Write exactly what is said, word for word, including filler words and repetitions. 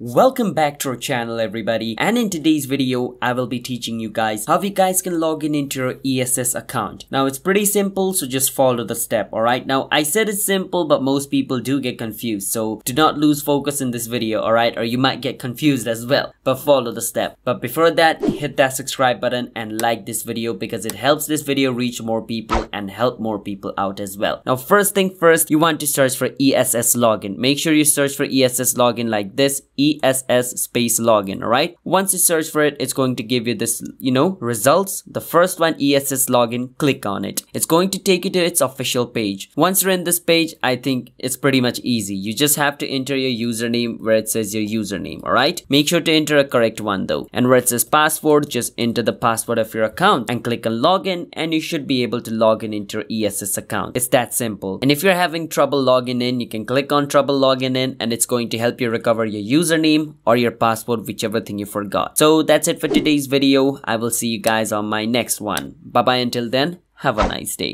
Welcome back to our channel, everybody, and in today's video I will be teaching you guys how you guys can log in into your E S S account. Now it's pretty simple, so just follow the step. Alright, now I said it's simple, but most people do get confused, so do not lose focus in this video. Alright, or you might get confused as well, but follow the step. But before that, hit that subscribe button and like this video because it helps this video reach more people and help more people out as well. Now first thing first, you want to search for E S S login. Make sure you search for E S S login like this, E S S space login. Alright, once you search for it, it's going to give you this, you know, results. The first one, E S S login, click on it. It's going to take you to its official page. Once you're in this page, I think it's pretty much easy. You just have to enter your username where it says your username. Alright, make sure to enter a correct one though, and where it says password, just enter the password of your account and click on login, and you should be able to log in into your E S S account. It's that simple. And if you're having trouble logging in, you can click on trouble login in, and it's going to help you recover your user name or your password, whichever thing you forgot. So that's it for today's video. I will see you guys on my next one. Bye bye. Until then, have a nice day.